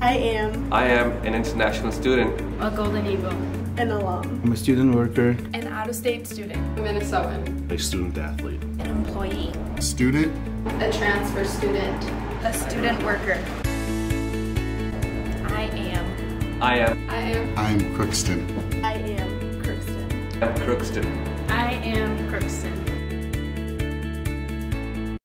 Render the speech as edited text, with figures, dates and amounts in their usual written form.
I am an international student. A Golden Eagle. An alum. I'm a student worker. An out-of-state student. A Minnesotan. A student athlete. An employee. A student. A transfer student. A student worker. I am Crookston. I am Crookston. I am Crookston. I am Crookston.